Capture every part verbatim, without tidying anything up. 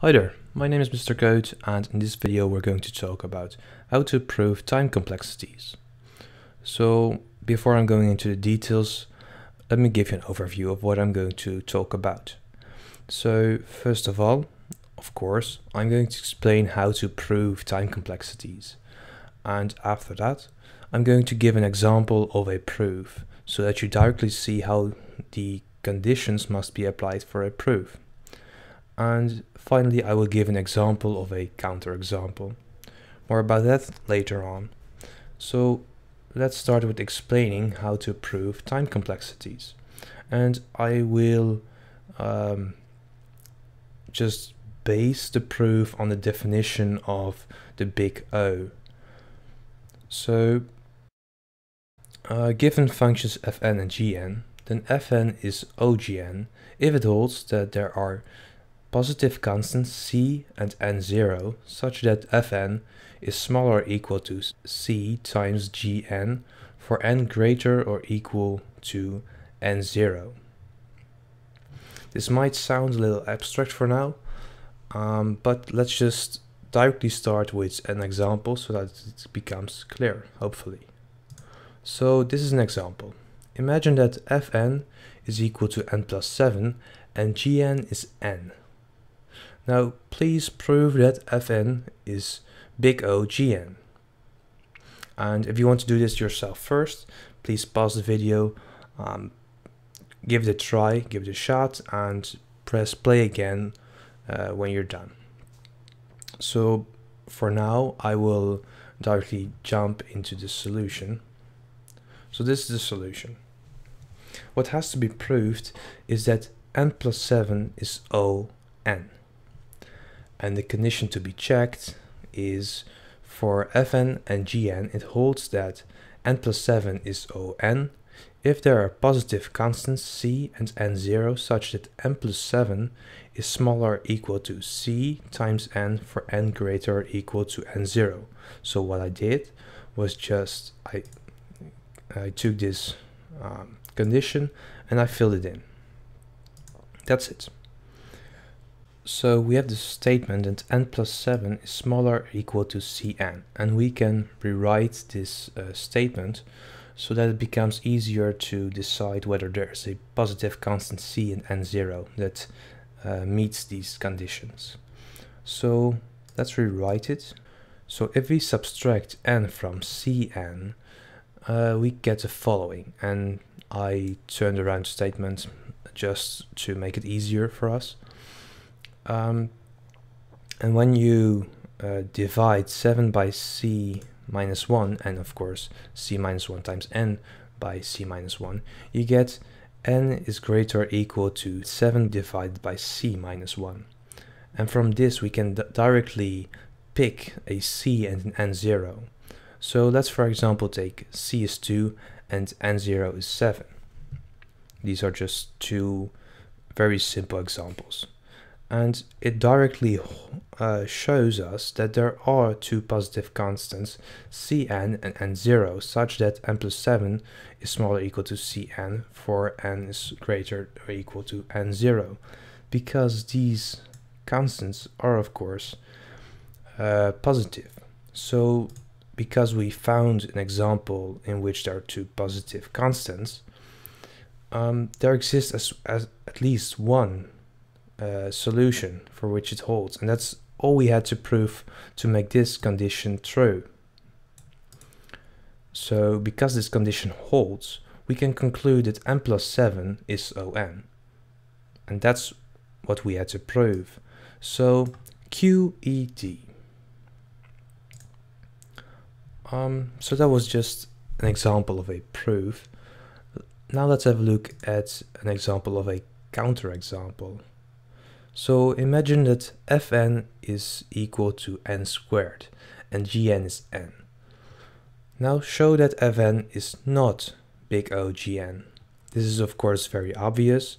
Hi there, my name is MisterCode, and in this video we're going to talk about how to prove time complexities. So before I'm going into the details, let me give you an overview of what I'm going to talk about. So first of all, of course, I'm going to explain how to prove time complexities. And after that, I'm going to give an example of a proof so that you directly see how the conditions must be applied for a proof. And finally, I will give an example of a counterexample. More about that later on. So let's start with explaining how to prove time complexities. And I will um, just base the proof on the definition of the big O. So uh, given functions fn and gn, then fn is O G N if it holds that there are positive constants c and n zero such that fn is smaller or equal to c times gn for n greater or equal to n zero. This might sound a little abstract for now, um, but let's just directly start with an example so that it becomes clear, hopefully. So this is an example. Imagine that fn is equal to n plus seven and gn is n. Now, please prove that fn is big O gn. And if you want to do this yourself first, please pause the video, um, give it a try, give it a shot, and press play again uh, when you're done. So for now, I will directly jump into the solution. So this is the solution. What has to be proved is that n plus seven is O n. And the condition to be checked is for fn and gn, it holds that n plus seven is O n if there are positive constants c and n zero such that n plus seven is smaller or equal to c times n for n greater or equal to n zero. So what I did was just I, I took this um, condition and I filled it in. That's it. So we have the statement that n plus seven is smaller or equal to cn, and we can rewrite this uh, statement so that it becomes easier to decide whether there is a positive constant c and n zero that uh, meets these conditions. So let's rewrite it. So if we subtract n from cn, uh, we get the following, and I turned around the statement just to make it easier for us. Um, and when you uh, divide seven by c minus one, and of course c minus one times n by c minus one, you get n is greater or equal to seven divided by c minus one. And from this we can d directly pick a c and an n zero. So let's for example take c is two and n zero is seven. These are just two very simple examples. And it directly uh, shows us that there are two positive constants, cn and n zero, such that n plus seven is smaller or equal to cn for n is greater or equal to n zero, because these constants are of course uh, positive. So because we found an example in which there are two positive constants, um, there exists as, as at least one Uh, solution for which it holds, and that's all we had to prove to make this condition true. So because this condition holds, we can conclude that n plus seven is O n, and that's what we had to prove. So Q E D. Um, so that was just an example of a proof. Now let's have a look at an example of a counterexample. So imagine that fn is equal to n squared and gn is n. Now show that fn is not big O gn. This is of course very obvious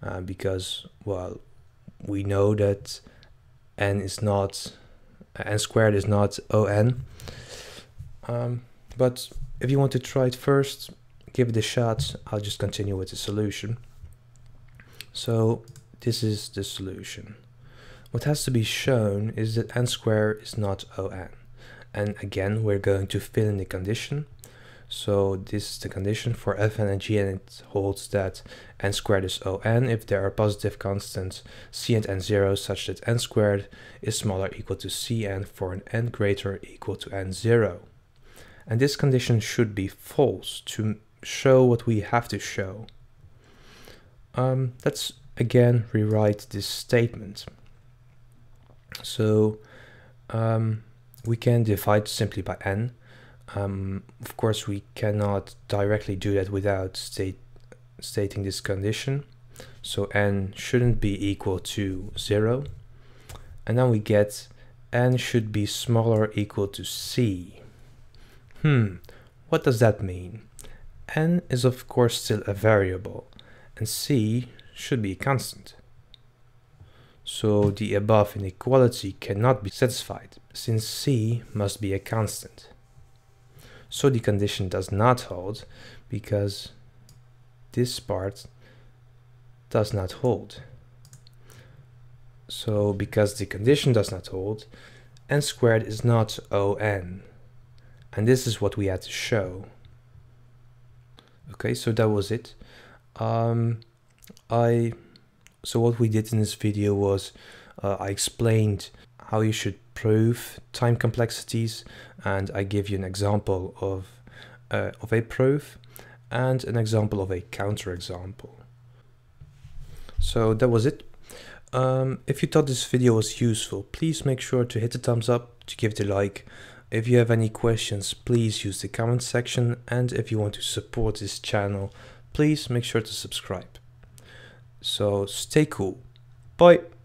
uh, because, well, we know that n is not, n squared is not O n. Um, but if you want to try it first, give it a shot. I'll just continue with the solution. So this is the solution. What has to be shown is that n squared is not O n. And again, we're going to fill in the condition. So this is the condition for fn and g, and it holds that n squared is O n if there are positive constants c and n zero such that n squared is smaller or equal to c n for an n greater or equal to n zero. And this condition should be false to show what we have to show. Um, let's again rewrite this statement. So um, we can divide simply by n. Um, of course, we cannot directly do that without state, stating this condition. So n shouldn't be equal to zero. And then we get n should be smaller or equal to c. Hmm, what does that mean? n is of course still a variable, and c should be a constant. So the above inequality cannot be satisfied, since c must be a constant. So the condition does not hold, because this part does not hold. So because the condition does not hold, n squared is not O n. And this is what we had to show. Okay, so that was it. Um, I so what we did in this video was uh, I explained how you should prove time complexities, and I give you an example of uh, of a proof and an example of a counterexample. So that was it. Um, if you thought this video was useful, please make sure to hit the thumbs up, to give it a like. If you have any questions, please use the comment section, and if you want to support this channel, please make sure to subscribe. So stay cool. Bye.